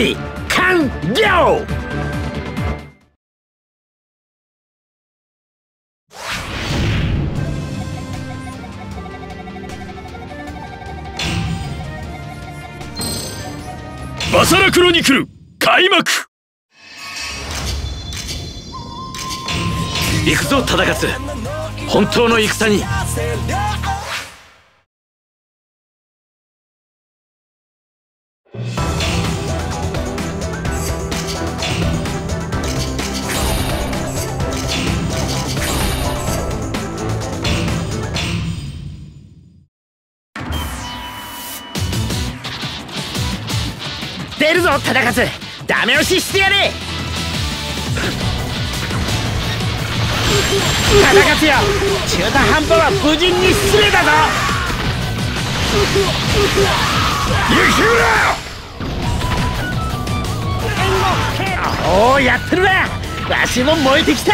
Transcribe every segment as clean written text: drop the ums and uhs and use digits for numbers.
備完了。バサラクロニクル開幕。行くぞ忠勝、本当の戦に。出るぞ忠勝、ダメ押ししてやれ。忠勝よ、中途半端は無人に失礼だぞ。雪村、おおやってるな、わしも燃えてきた。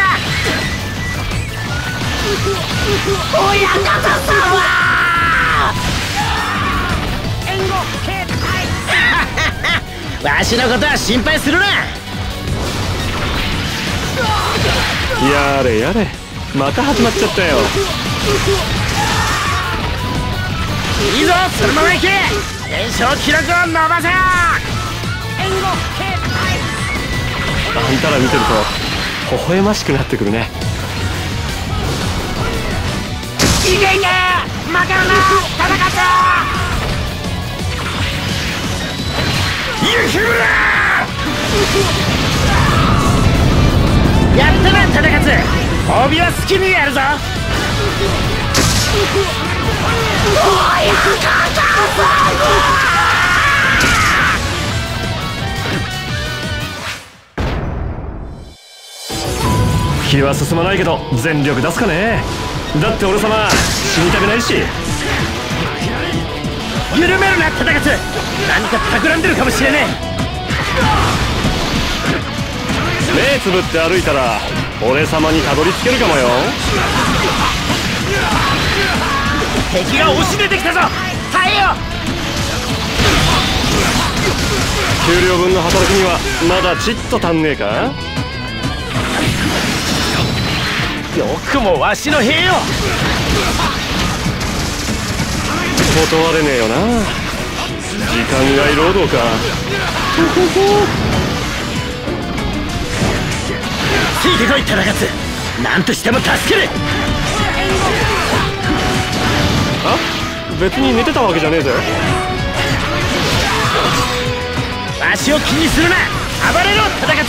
親方さんはわしのことは心配するな。やれやれ、また始まっちゃったよ。いいぞ、そのまま行け。連勝記録を伸ばせ。あんたら見てると微笑ましくなってくるね。いけいけ、負けるな戦った雪村。やったな忠勝、帯は好きにやるぞ。気は進まないけど全力出すかね。だって俺様死にたくないし。緩めるな忠勝、何か企んでるかもしれねえ。目つぶって歩いたら俺様にたどり着けるかもよ。敵が押し出てきたぞ、耐えよ。給料分の働きにはまだちっと足んねえか。よくもわしの兵よ。断れねえよな、時間外労働か。ついてこい忠勝、何としても助ける。あ、別に寝てたわけじゃねえぜ。わしを気にするな、暴れろ忠勝。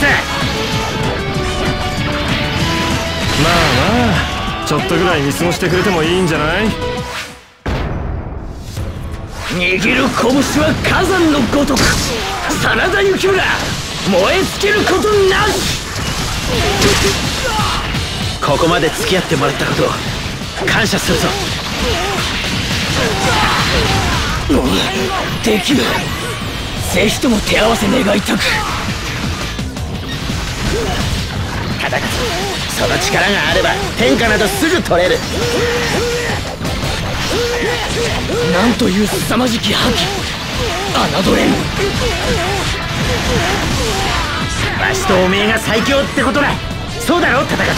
まあまあ、ちょっとぐらい見過ごしてくれてもいいんじゃない。握る拳は火山のごとく、真田幸村燃え尽きることなし。ここまで付き合ってもらったことを感謝するぞ。もうできる、ぜひとも手合わせ願いたく。ただその力があれば天下などすぐ取れる。なんというすさまじき覇気、侮れん。わしとおめえが最強ってことだ、そうだろ忠勝。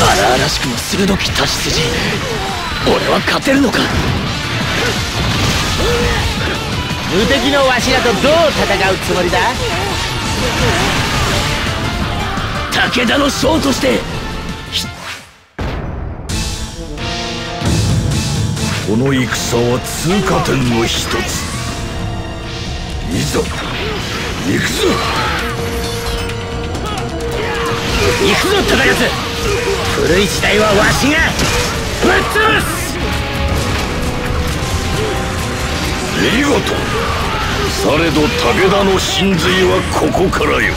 荒々しくも鋭き太刀筋、俺は勝てるのか。無敵のわしらとどう戦うつもりだ。武田の将としてこの戦は通過点の一つ。いざ行くぞ行くぞ忠勝、古い時代はわしがぶっ潰す。見事、されど武田の真髄はここからよ。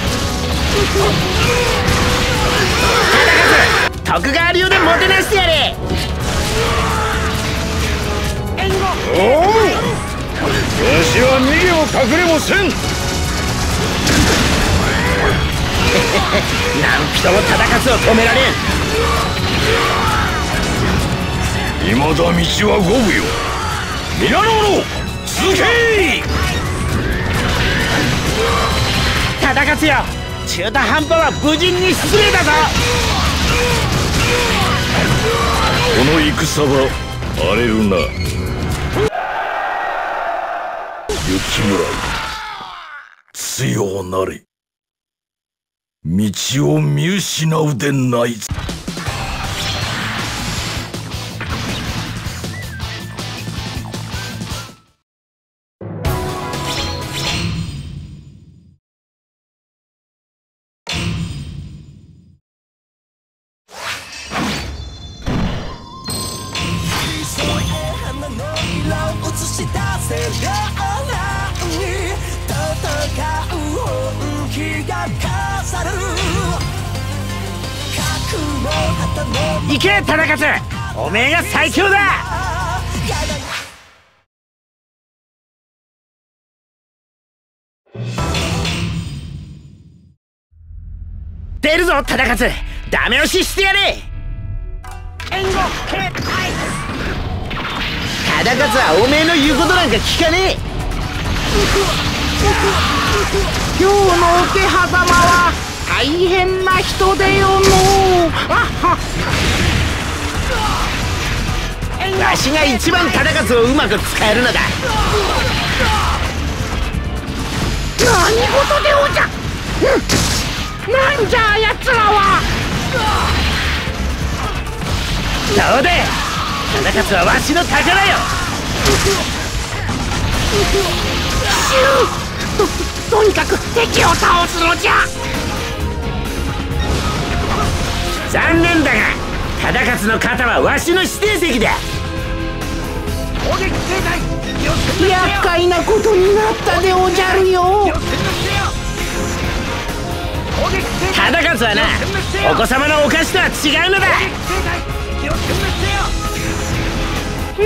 忠勝、徳川流でもてなしてやれ。おう、わしは逃げを隠れもせん。何人も忠勝を止められん。未だ道は五分よ、皆の者続け。勝也、中途半端は無人に失礼だぞ。この戦は荒れるな。幸村、強なれ。道を見失うでないぞ。行け忠勝、おめえが最強だ。出るぞ忠勝、ダメ押ししてやれ。援護警戒、忠勝はおめえの言うことなんか聞かねえ。今日の桶狭間は大変な人出よのう。わしが一番忠勝をうまく使えるのだ。何事でおじゃ、なんじゃあやつらは。そうで忠勝はわしの宝よ。とにかく敵を倒すのじゃ。残念だが忠勝の肩はわしの指定席だ。厄介なことになったでおじゃるよ。忠勝はな、お子様のお菓子とは違うのだ。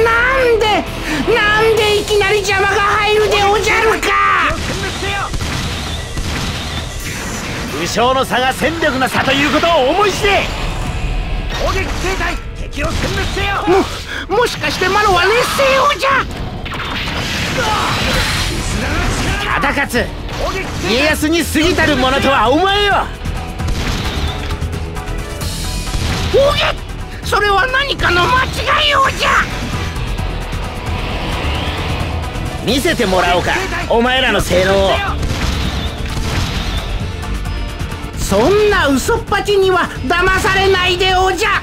なんでいきなり邪魔が入るでおじゃるか。武将の差が戦力の差ということを思い知れ。攻撃形態、敵を殲滅せよ。もしかしてマロは劣勢王じゃ。忠勝、家康に過ぎたるものとはお前よ。おげ、それは何かの間違い王じゃ。見せてもらおうか、お前らの性能を。そんな嘘っぱちには騙されないでおじゃ。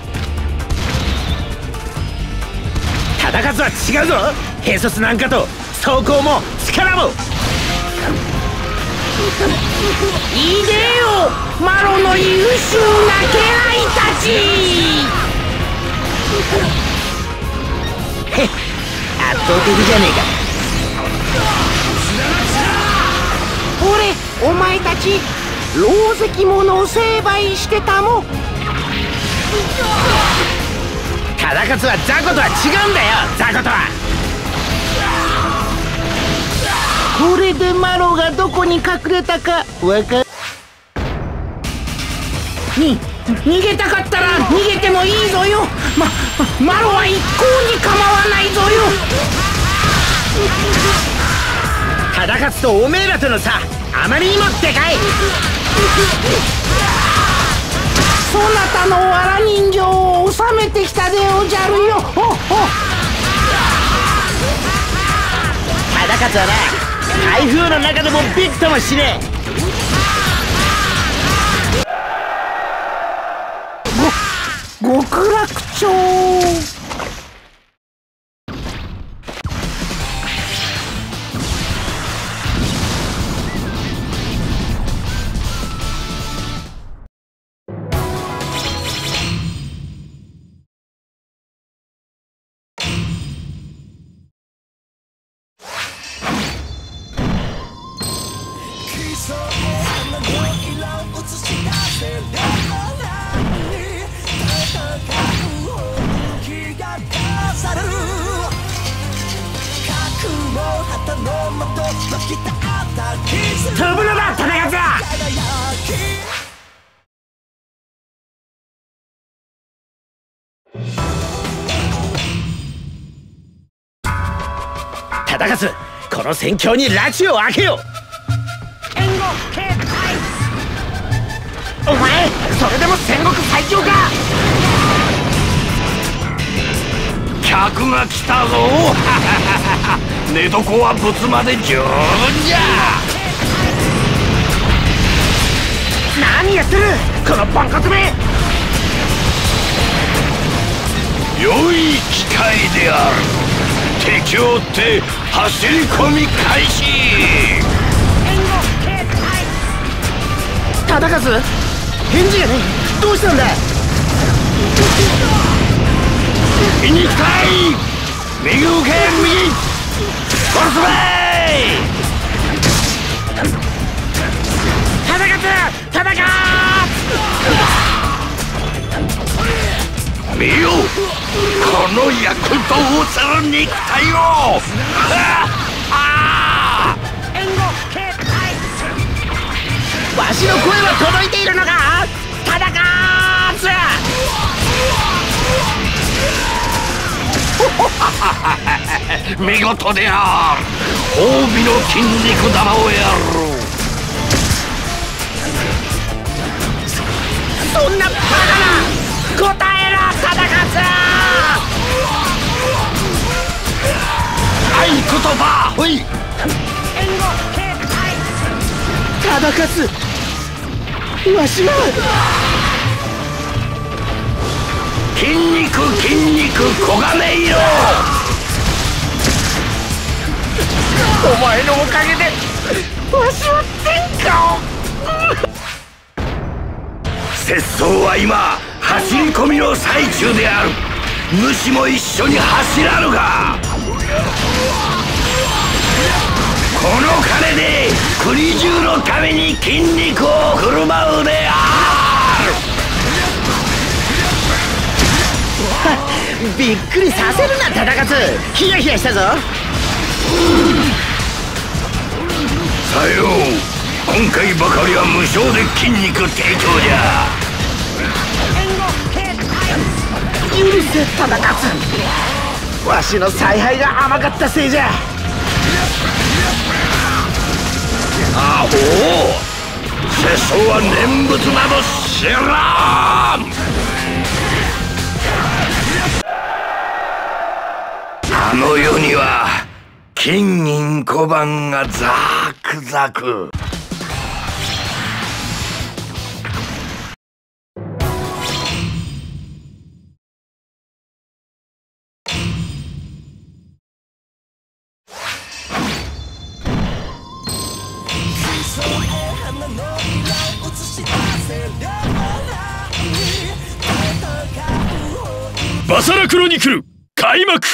忠勝は違うぞ。兵卒なんかと装甲も力も。いでよマロの優秀な家来たち。へっ、圧倒的じゃねえか。お前たち狼藉者を成敗してたも。忠勝は雑魚とは違うんだよ。雑魚とは。これでマロがどこに隠れたかわかる。逃げたかったら逃げてもいいぞよ。マロは一向に構わないぞよ。忠勝とおめえらとの差、あまりにもでかい。そなたのわら人形を収めてきたでおじゃるよ。忠勝はな、台風の中でもびくともしねえ。極楽鳥。飛ぶのだ忠勝。この戦況に埒を開けよ。援護警戒。お前それでも戦国最強か。客が来たぞ寝床はぶつまで十分じゃ。何やってるこの万国め。良い機会である。敵を追って走り込み開始。忠勝返事がねえ。どうしたんだ。見に行きたい。右受け右コルスベイ。忠勝戦見よこの躍動する肉体を。わしの声は届いているのか。戦わず見事である。褒美の筋肉玉をやろう。そんなバカな答えろ戦わず。合言葉ほい。忠勝わしは筋肉筋肉黄金色。お前のおかげでわしは天下を拙僧は今走り込みの最中である。主も一緒に走らぬか。この金で国中のために筋肉を振る舞うである。びっくりさせるな忠勝。ヒヤヒヤしたぞ。さよう今回ばかりは無償で筋肉提供じゃ。許せ忠勝。わしの采配が甘かったせいじゃ。アホ拙僧は念仏など知らん。あの世には金銀小判がザクザク。バサラクロニクル開幕。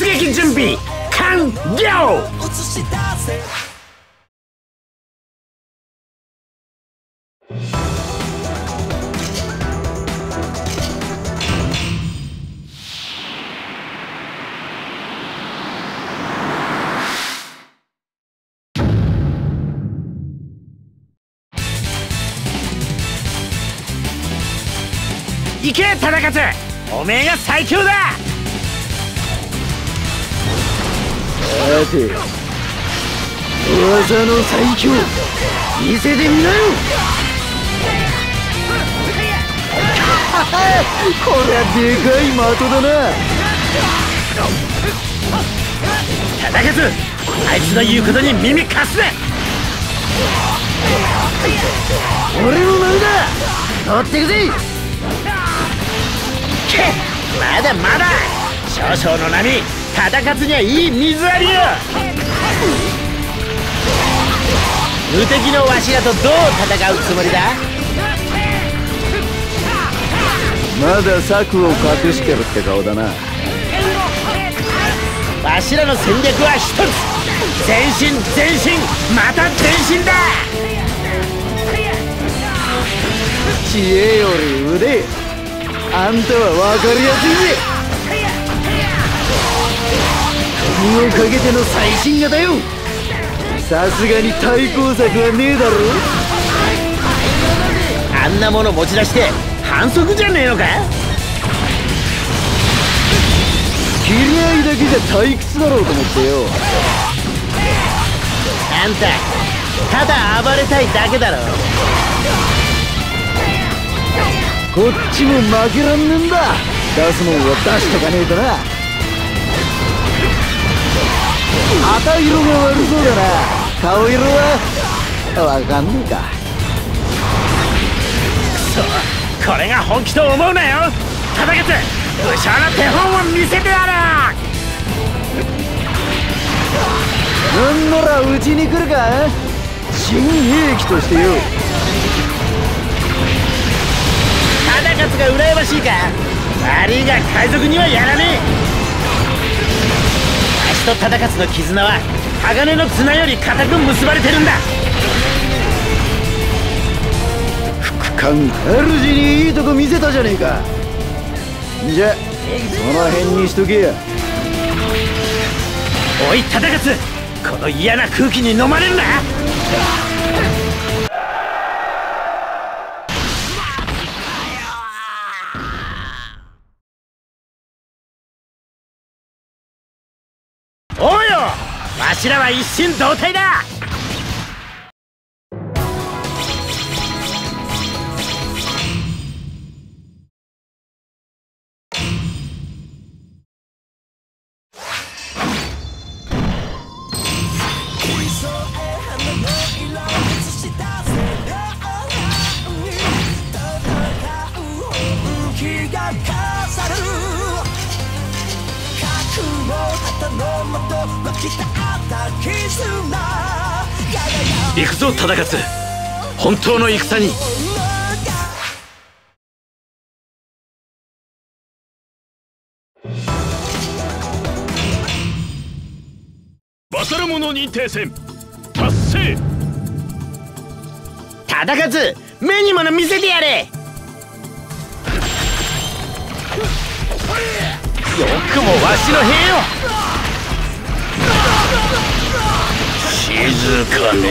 出撃準備完了。行け忠勝、おめえが最強だ。さて噂の最強見せてみなよ。こりゃでかい的だな。忠勝あいつの言うことに耳貸すな。俺の名だ取ってくぜ。まだまだ少々の波忠勝にはいい水ありよ。無敵のわしらとどう戦うつもりだ。まだ策を隠してるって顔だな。わしらの戦略は一つ、前進前進また前進だ。知恵より腕。あんたは分かりやすいぜ。身をかけての最新型よ。さすがに対抗策はねえだろ。あんなもの持ち出して反則じゃねえのか。切り合いだけじゃ退屈だろうと思ってよ。あんたただ暴れたいだけだろ。こっちも負けらんねえんだ。出すもんは出しとかねえとな。旗色が悪そうだな。顔色はわかんねえか。くそ、これが本気と思うなよ。叩けて武将の手本を見せてやる。なんならうちに来るか、新兵器としてよ。肌数がうらやましいか。悪いが海賊にはやらねえ。わしと忠勝の絆は鋼の綱より固く結ばれてるんだ。副官主にいいとこ見せたじゃねえか。じゃその辺にしとけや。おい忠勝、この嫌な空気に飲まれるな。おうよ、わしらは一心同体だ。行くぞ忠勝、本当の戦に。バトルモノ認定戦達成。忠勝、目にもの見せてやれ。よくもわしの兵よ。静かに。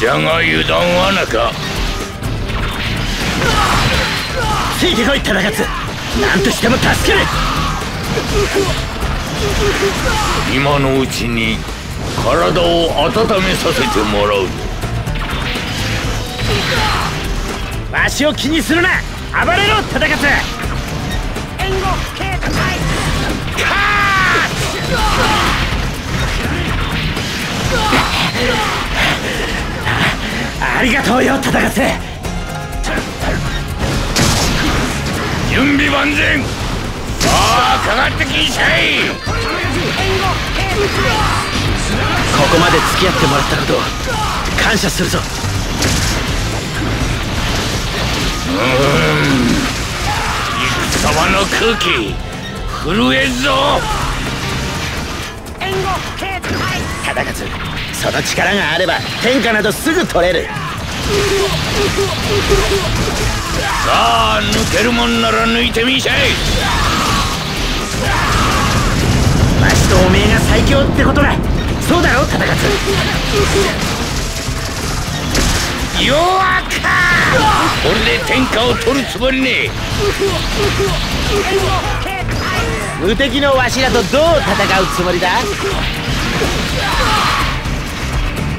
じゃが油断はなか。ついてこい忠勝、何としても助ける。今のうちに体を温めさせてもらう。わしを気にするな、暴れろ忠勝。援護警戒カーッ。ありがとうよ忠勝。準備万全。さあかかってきんしゃい。ここまで付き合ってもらったことを感謝するぞ。戦場の空気震えんぞ。忠勝、その力があれば天下などすぐ取れる。さあ抜けるもんなら抜いてみしゃい。わしとおめえが最強ってことだ。そうだろ忠勝。弱かこれで天下を取るつもりねえ。無敵のわしらとどう戦うつもりだ。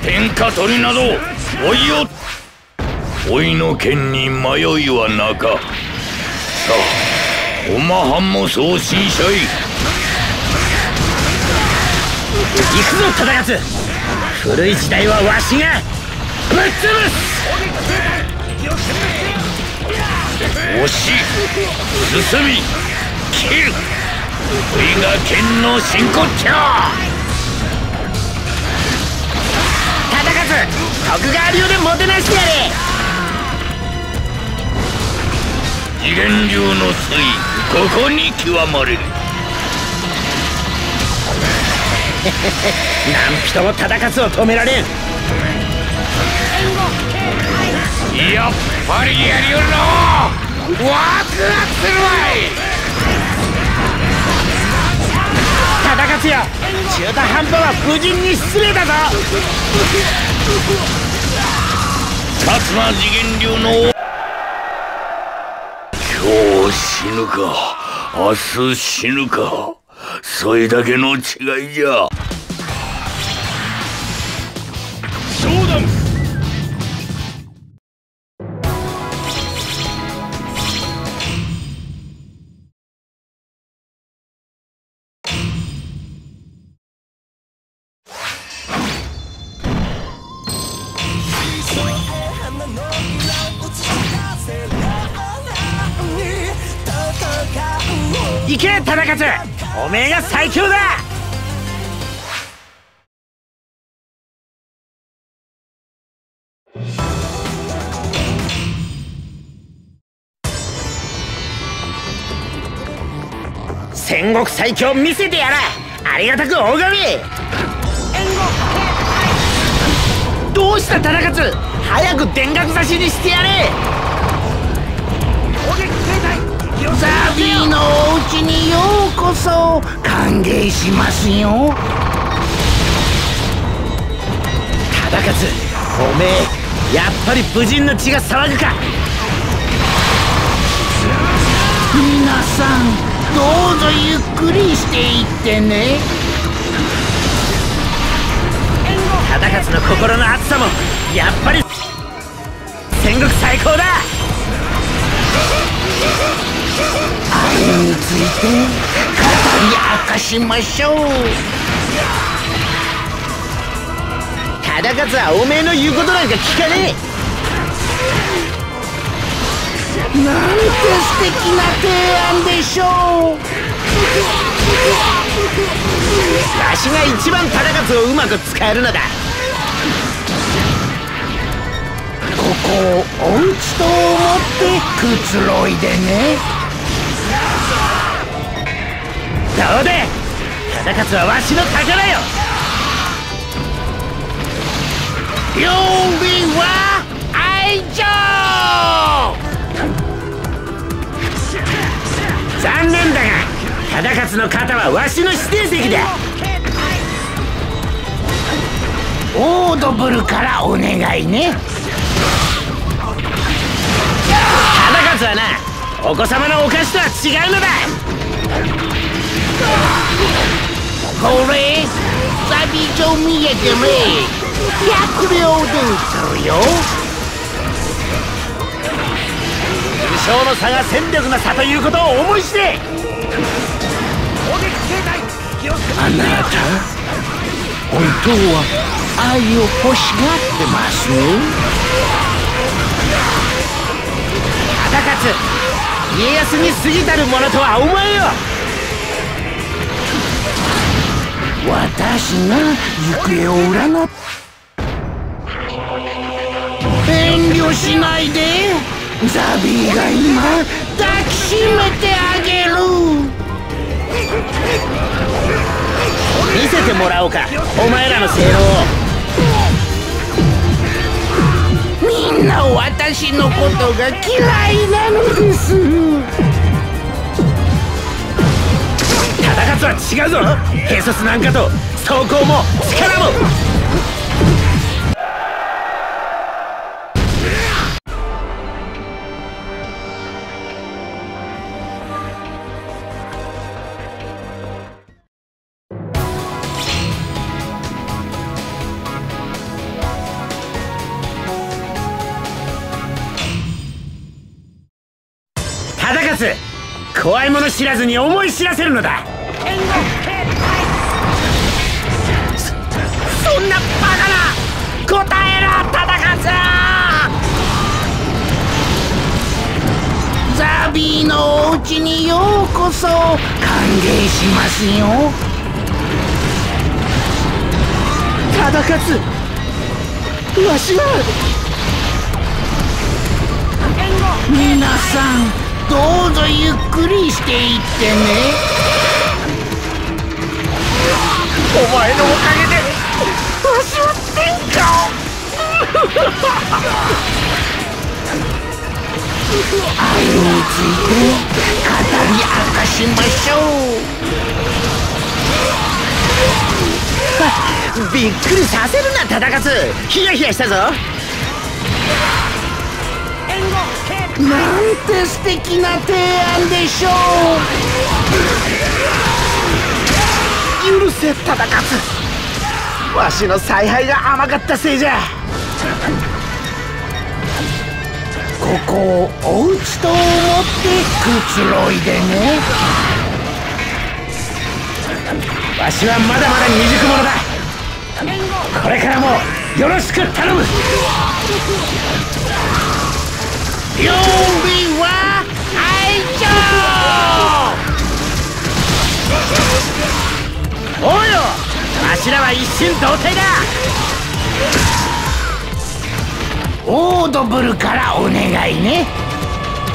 天下取りなどおいよ。おいの剣に迷いはなか。さあおまはんもそうしんしゃい。行くぞ忠勝、古い時代はわしがぶっ潰す。押し進み切る。おいが剣の真骨頂。徳川流でもてなしてやれ。次元流の粋、ここに極まれる。何人も忠勝を止められん。やっぱりやりよるの。ワクワクするわい。忠勝よ、中途半端は無人に失礼だぞ。薩摩次元流の今日死ぬか明日死ぬか、それだけの違いじゃ。行け忠勝、おめえが最強だ。戦国最強見せてやら、ありがたく大神。どうした忠勝、早く田楽刺しにしてやれ。ザビーのお家にようこそ、歓迎しますよ。忠勝、おめえやっぱり武人の血が騒ぐか。皆さんどうぞゆっくりしていってね。忠勝の心の熱さもやっぱり戦国最高だ。あれについて語り明かしましょう。忠勝はおめえの言うことなんか聞かねえ。なんて素敵な提案でしょう。わしが一番忠勝をうまく使えるのだ。ここをおうちと思ってくつろいでね。どうで、忠勝はわしの宝よ。料理は愛情。残念だが忠勝の肩はわしの指定席だ。オードブルからお願いね。忠勝はな、お子様のお菓子とは違うのだ。これザビー帳見えてね、100両で売るよ。武将の差が戦力の差ということを思いして。あなた本当は愛を欲しがってますね。忠勝、家康に過ぎたるものとは思えよ。私が行方を占っ遠慮しないで。ザビーが今抱きしめてあげる。見せてもらおうか、お前らの性能。みんな私のことが嫌いなのです。忠勝は違うぞ。兵卒なんかと装甲も力も。怖いもの知らずに思い知らせるのだ。そんなバカな、答えろ忠勝。ザビーのお家にようこそ、歓迎しますよ。忠勝、わしは。皆さんどうぞゆっくりしていってね。お前のおかげでわしは天下を愛について語り明かしましょう。びっくりさせるな忠勝、ヒヤヒヤしたぞ。なんて素敵な提案でしょう。許せ忠勝、わしの采配が甘かったせいじゃ。ここをおうちと思ってくつろいでね。わしはまだまだ未熟者だ。これからもよろしく頼む。料理は愛情。おうよ、わしらは一心同体だ。オードブルからお願いね。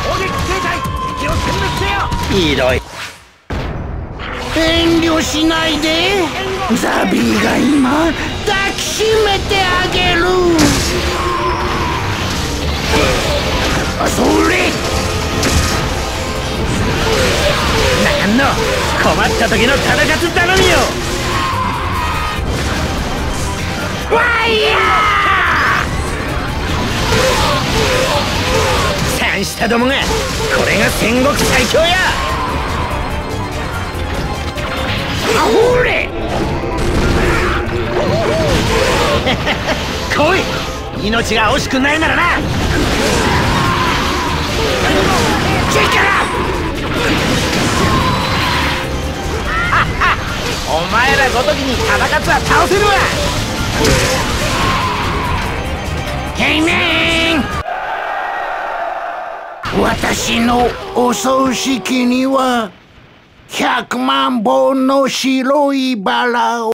攻撃形態、敵を殲滅せよ。ひどい、遠慮しないで。ザビーが今抱きしめてあげる。あ、それなんの、困った時の戦い頼みよ。ワイヤー、三下どもが、これが戦国最強や。あほれ来い、命が惜しくないならな。チェッカー、お前らごときに戦つは倒せるわ。てめえ、私のお葬式には100万本の白いバラを。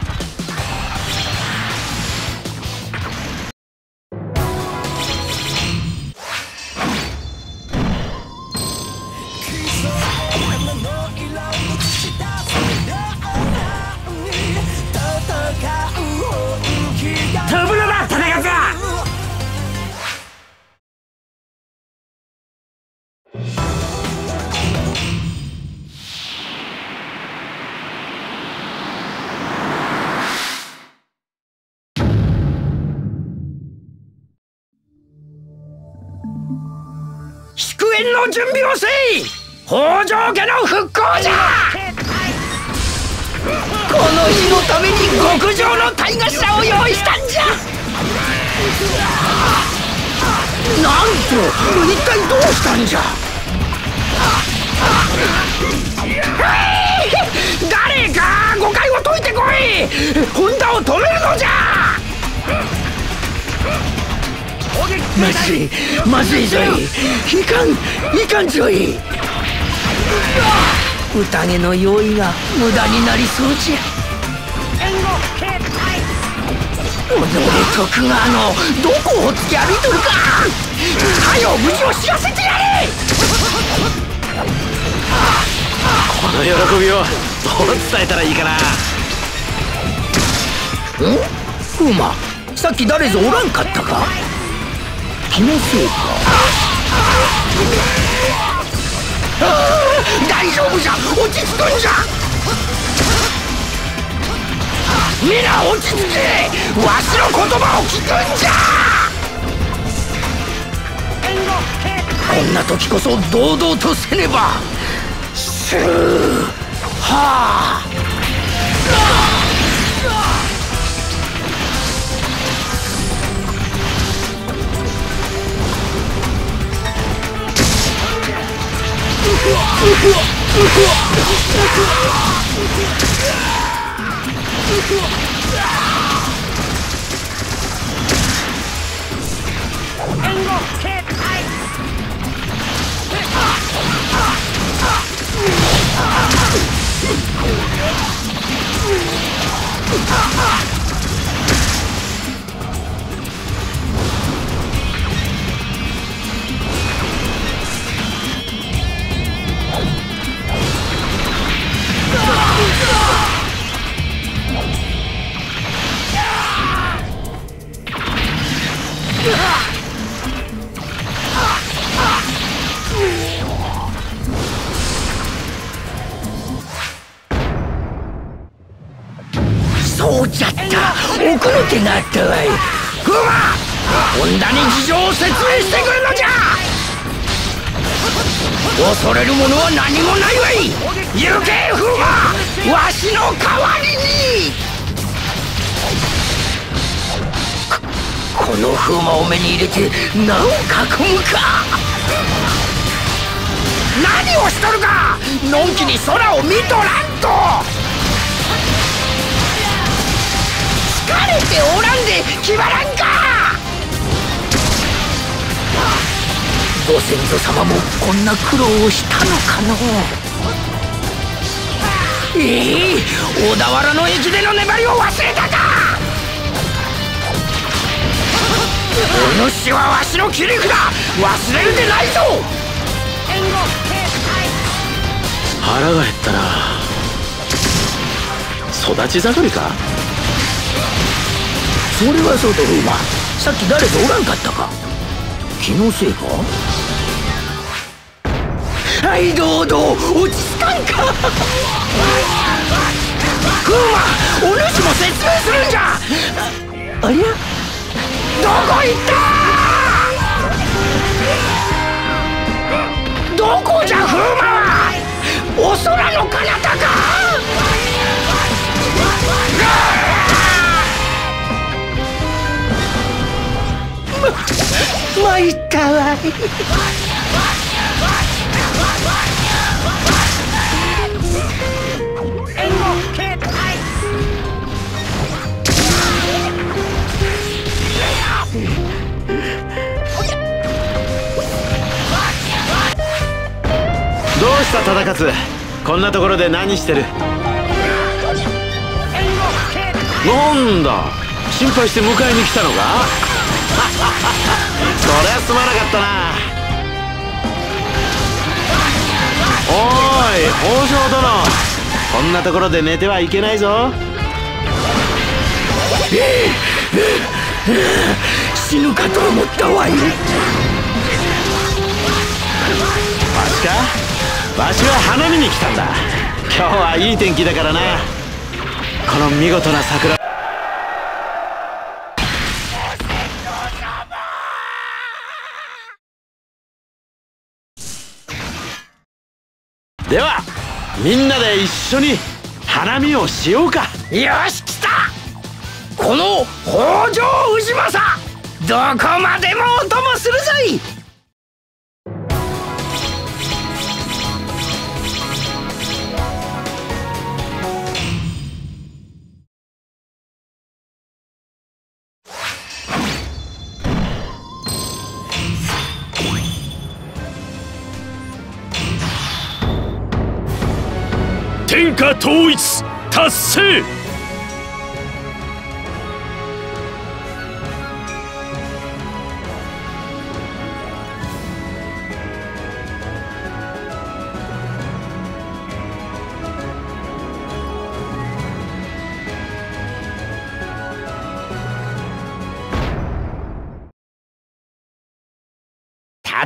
祝宴の準備をせい。北条家の復興じゃ。この日のために極上の鯛頭を用意したんじゃ。なんと、一体どうしたんじゃ。誰か誤解を解いてこい。本田を止めるのじゃ。まずいぞい。いかんぞい。宴の用意が無駄になりそうじゃ。おのれ徳川のどこを突き歩いとるか。はよ無事を知らせてやれ。この喜びをどう伝えたらいいかな。ん？馬、さっき誰ぞおらんかったか。気のせいか。大丈夫じゃ、落ち着くんじゃ。皆落ち着け、わしの言葉を聞くんじゃ。こんな時こそ堂々とせねば。すーはあ。そうじゃった、奥の手があったわい。クマ、本田に事情を説明してくれんのじゃ。恐れるものは何もないわい。行けフーマ、わしの代わりに。このフーマを目に入れてなお囲むか。何をしとるか、のんきに空を見とらんと。疲れておらんで気張らんか。ご先祖様もこんな苦労をしたのかのう。小田原の駅での粘りを忘れたか。お主はわしの切り札、忘れるでないぞ。腹が減ったな。育ち盛りか。それはそうと、馬さっき誰かおらんかったか。気のせいか。はいどうどう、落ち着かんか。クーマ、お主も説明するんじゃ。ありゃ、どこ行った。どこじゃ風魔は。お空の彼方か。参ったわい。どうした忠勝、こんなところで何してる。なんだ、心配して迎えに来たのか。そりゃすまなかったな。おい王将殿、こんなところで寝てはいけないぞ。死ぬかと思ったわい。わしか、わしは花見に来たんだ。今日はいい天気だからな。この見事な桜。ではみんなで一緒に花見をしようか。よし来た。この北条氏政、どこまでもお供するぞい。天下統一達成。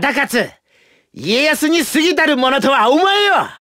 忠勝、家康に過ぎたるものとはお前よ。